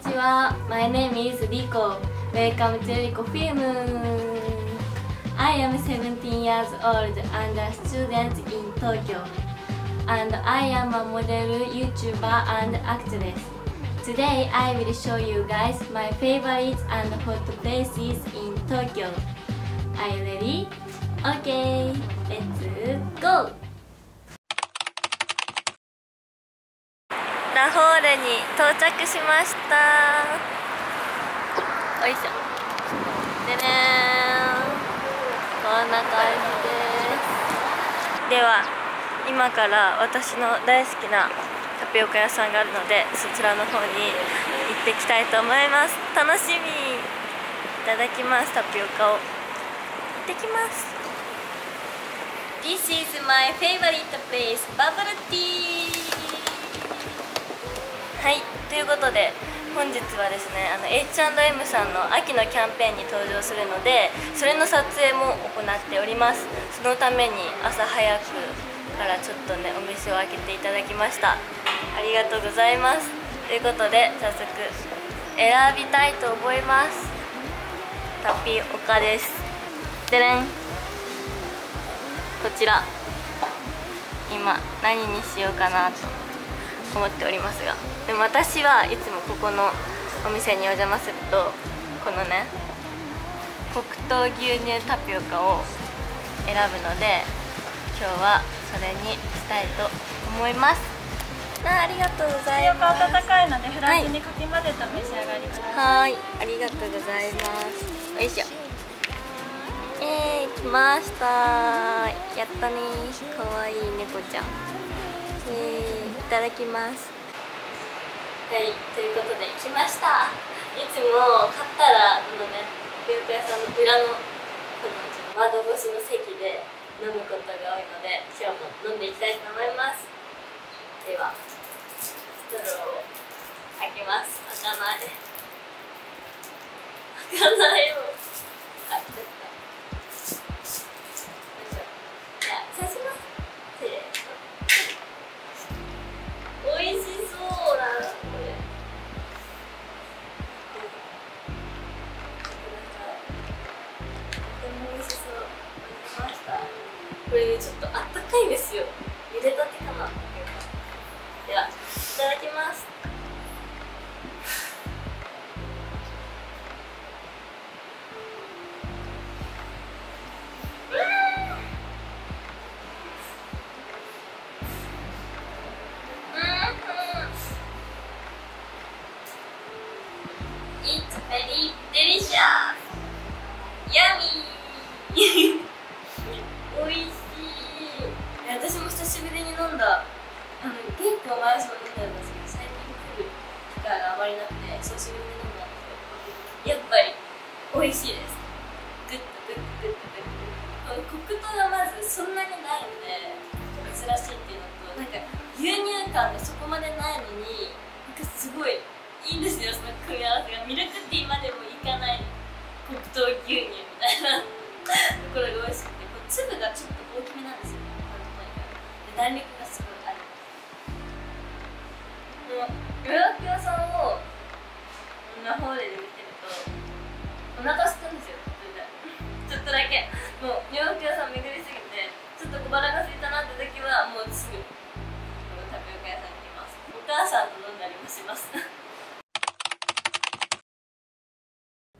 ちは。My name is Rico. Welcome to Rico Film. I am 17 years old and a student in Tokyo. And I am a model, YouTuber, and actress. Today I will show you guys my favorites and hot places in Tokyo. Are you ready? Okay, let's go!ラホールに到着しました。おいしょ。でねー、こんな感じです。では今から私の大好きなタピオカ屋さんがあるので、そちらの方に行ってきたいと思います。楽しみ。いただきます。タピオカを行ってきます。 This is my favorite place, bubble tea。はい、ということで本日はですね、H&M さんの秋のキャンペーンに登場するので、それの撮影も行っております。そのために朝早くからちょっとね、お店を開けていただきました。ありがとうございます。ということで早速選びたいと思います。タピオカです。でれん、こちら今何にしようかなと思っておりますが、でも私はいつもここのお店にお邪魔すると、このね黒糖牛乳タピオカを選ぶので、今日はそれにしたいと思います。ありがとうございます。タピオカ温かいのでフランスにかき混ぜた召し上がりください。はい、ありがとうございます。よいしょ。来ました。やったね。かわいい猫ちゃん。いただきます。はい、ということで来ました。いつも買ったらこのね、タピオカ屋さんの裏のこの窓越しの席で飲むことが多いので、今日も飲んでいきたいと思います。ではストローを開けます。開かない、開かないよ。あ、ちょっと、よいしょ。じゃあ刺します。おいしそうだな、これ。これね、ちょっとあったかいですよ。茹でたてかな。では、いただきます。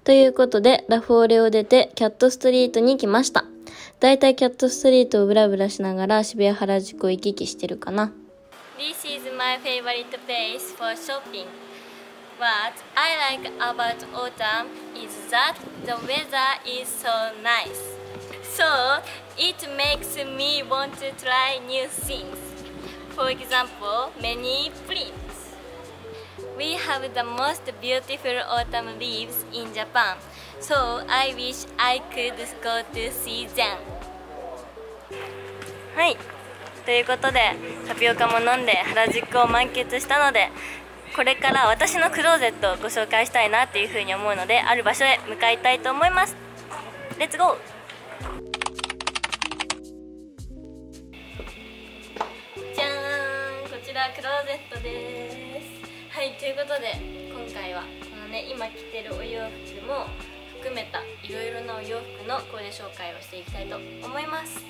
ということでラフォーレを出てキャットストリートに来ました。だいたいキャットストリートをブラブラしながら渋谷原宿を行き来してるかな。 This is my favorite place for shopping. What I like about autumn is that the weather is so nice. So it makes me want to try new things. For example, many prints.We have the most beautiful autumn leaves in Japan, so I wish I could go to see them. はい、ということでタピオカも飲んで原宿を満喫したので、これから私のクローゼットをご紹介したいなというふうに思うので、ある場所へ向かいたいと思います。レッツゴー。じゃーん、こちらクローゼットです。はい、ということで今回はこのね今着てるお洋服も含めたいろいろなお洋服のコーデ紹介をしていきたいと思います。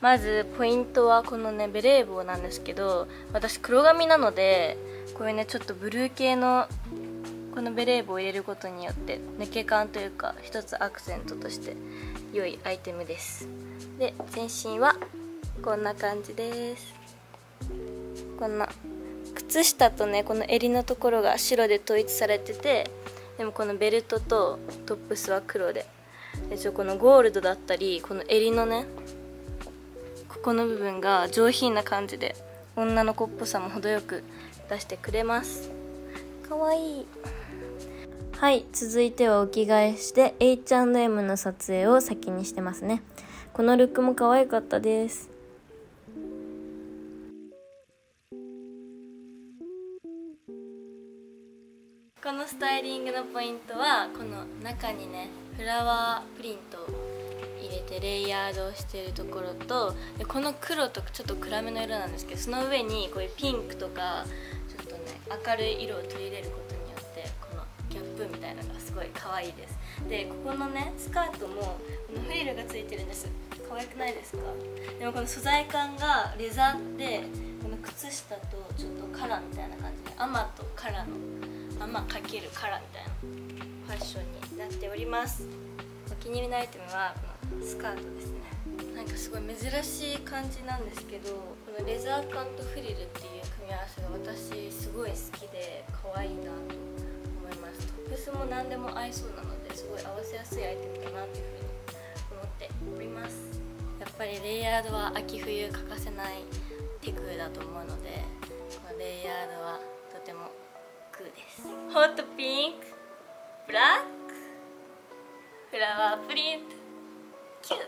まずポイントはこのねベレー帽なんですけど、私黒髪なのでこういうねちょっとブルー系のこのベレー帽を入れることによって抜け感というか一つアクセントとして良いアイテムです。で全身はこんな感じです。こんな靴下とねこの襟のところが白で統一されてて、でもこのベルトとトップスは黒で、このゴールドだったりこの襟のねここの部分が上品な感じで女の子っぽさも程よく出してくれます。かわいい。はい、続いてはお着替えして H&M の撮影を先にしてますね。このルックも可愛かったです。このスタイリングのポイントはこの中にねフラワープリントを入れてレイヤードをしているところと、でこの黒とちょっと暗めの色なんですけど、その上にこういうピンクとかちょっとね明るい色を取り入れることによってこのギャップみたいなのがすごい可愛いです。でここのねスカートもこのフリルがついてるんです。可愛くないですか？でもこの素材感がレザーでこの靴下とちょっとカラーみたいな感じでアマとカラーの×カラーみたいなファッションになっております。お気に入りのアイテムはこのスカートですね。なんかすごい珍しい感じなんですけど、このレザー感とフリルっていう組み合わせが私すごい好きで可愛いなと思います。トップスも何でも合いそうなのですごい合わせやすいアイテムだなというふうに思っております。やっぱりレイヤードは秋冬欠かせないテクだと思うので、このレイヤードはとてもです。ホットピンク、ブラック、フラワープリント、キュート。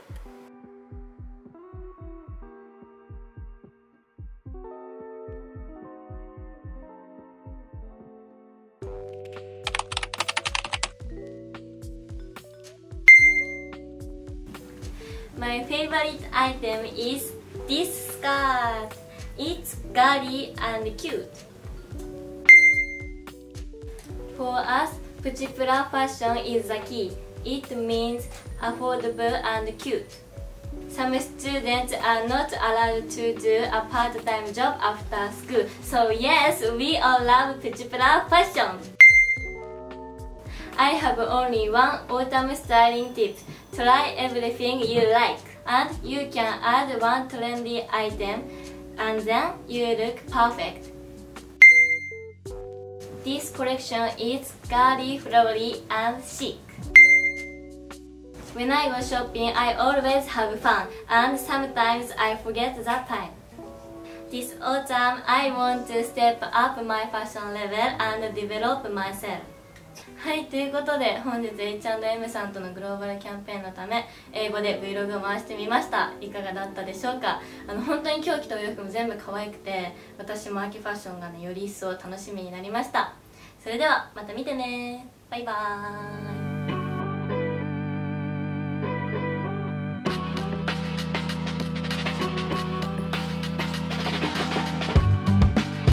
My favorite item is this scarf. It's girly and cute.For us, Puchipura fashion is the key. It means affordable and cute. Some students are not allowed to do a part-time job after school. So yes, we all love Puchipura fashion. I have only one autumn styling tip. Try everything you like, and you can add one trendy item, and then you look perfect.This collection is girly, flowery, and chic. When I go shopping, I always have fun, and sometimes I forget that time. This autumn, I want to step up my fashion level and develop myself. はい、ということで本日 H&M さんとのグローバルキャンペーンのため英語で Vlog を回してみました。いかがだったでしょうか？本当に今日着たお洋服も全部可愛くて、私も秋ファッションがねより一層楽しみになりました。それではまた見てね。バイバーイ。